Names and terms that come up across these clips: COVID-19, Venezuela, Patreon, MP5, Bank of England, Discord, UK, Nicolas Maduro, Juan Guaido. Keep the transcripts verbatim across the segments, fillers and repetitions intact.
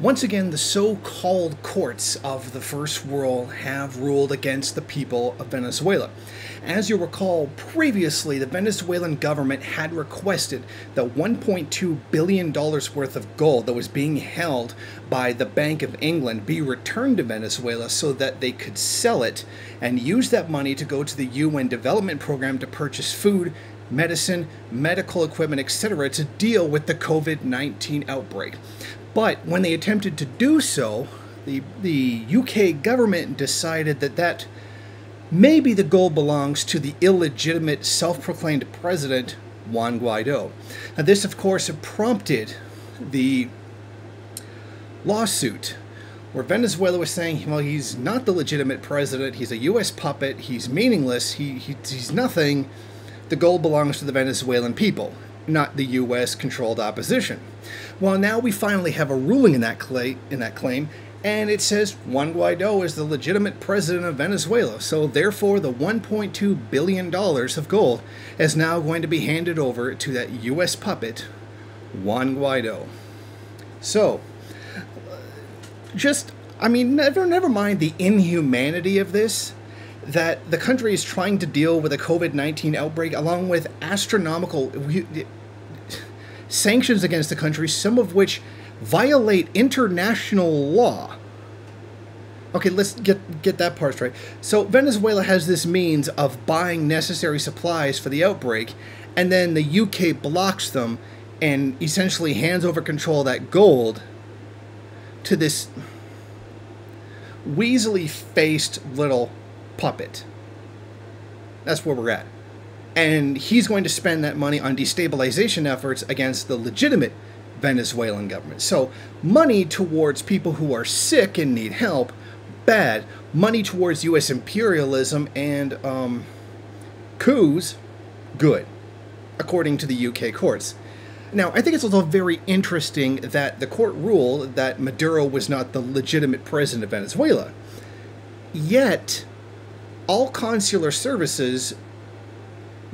Once again, the so-called courts of the First World have ruled against the people of Venezuela. As you'll recall, previously the Venezuelan government had requested the one point two billion dollars worth of gold that was being held by the Bank of England be returned to Venezuela so that they could sell it and use that money to go to the U N development program to purchase food, medicine, medical equipment, et cetera to deal with the COVID nineteen outbreak. But when they attempted to do so, the, the U K government decided that that maybe the gold belongs to the illegitimate self-proclaimed president, Juan Guaido. Now this, of course, prompted the lawsuit where Venezuela was saying, well, he's not the legitimate president, he's a U S puppet, he's meaningless, he, he, he's nothing. The gold belongs to the Venezuelan people, not the U S-controlled opposition. Well, now we finally have a ruling in that, in that claim, and it says Juan Guaido is the legitimate president of Venezuela, so therefore the one point two billion dollars of gold is now going to be handed over to that U S puppet, Juan Guaido. So, just, I mean, never, never mind the inhumanity of this, that the country is trying to deal with a COVID nineteen outbreak along with astronomical sanctions against the country, some of which violate international law. Okay, let's get, get that part right. So Venezuela has this means of buying necessary supplies for the outbreak, and then the U K blocks them and essentially hands over control of that gold to this weaselly-faced little puppet. That's where we're at. And he's going to spend that money on destabilization efforts against the legitimate Venezuelan government. So money towards people who are sick and need help, bad. Money towards U S imperialism and um, coups, good, according to the U K courts. Now, I think it's also very interesting that the court ruled that Maduro was not the legitimate president of Venezuela. Yet, all consular services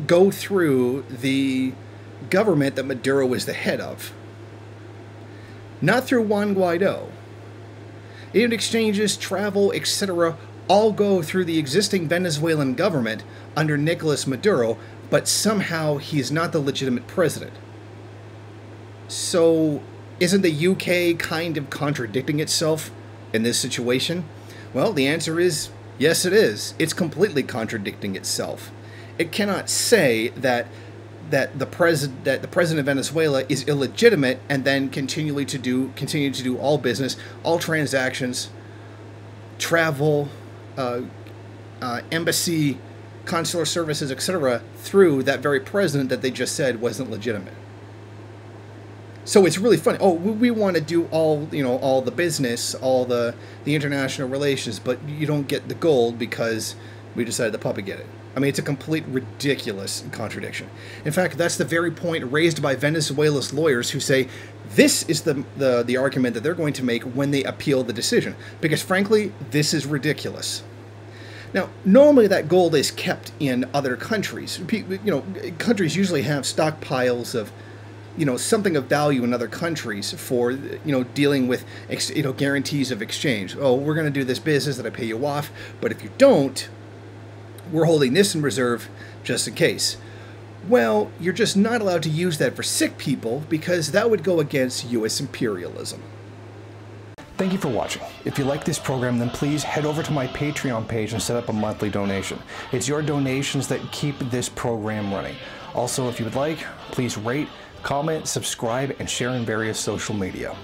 go through the government that Maduro is the head of. Not through Juan Guaido. Even exchanges, travel, et cetera all go through the existing Venezuelan government under Nicolas Maduro, but somehow he's not the legitimate president. So isn't the U K kind of contradicting itself in this situation? Well, the answer is yes, it is. It's completely contradicting itself. It cannot say that that the president that the president of Venezuela is illegitimate and then continually to do continue to do all business, all transactions, travel, uh, uh, embassy, consular services, et cetera, through that very president that they just said wasn't legitimate. So it's really funny. Oh, we want to do all, you know, all the business, all the, the international relations, but you don't get the gold because we decided the puppet get it. I mean, it's a complete ridiculous contradiction. In fact, that's the very point raised by Venezuela's lawyers who say this is the, the, the argument that they're going to make when they appeal the decision. Because frankly, this is ridiculous. Now, normally that gold is kept in other countries. You know, countries usually have stockpiles of, you know, something of value in other countries for, you know, dealing with, you know, guarantees of exchange. Oh, we're going to do this business that I pay you off, but if you don't, we're holding this in reserve just in case. Well, you're just not allowed to use that for sick people because that would go against U S imperialism. Thank you for watching. If you like this program, then please head over to my Patreon page and set up a monthly donation. It's your donations that keep this program running. Also, if you would like, please rate, comment, subscribe, and share in various social media.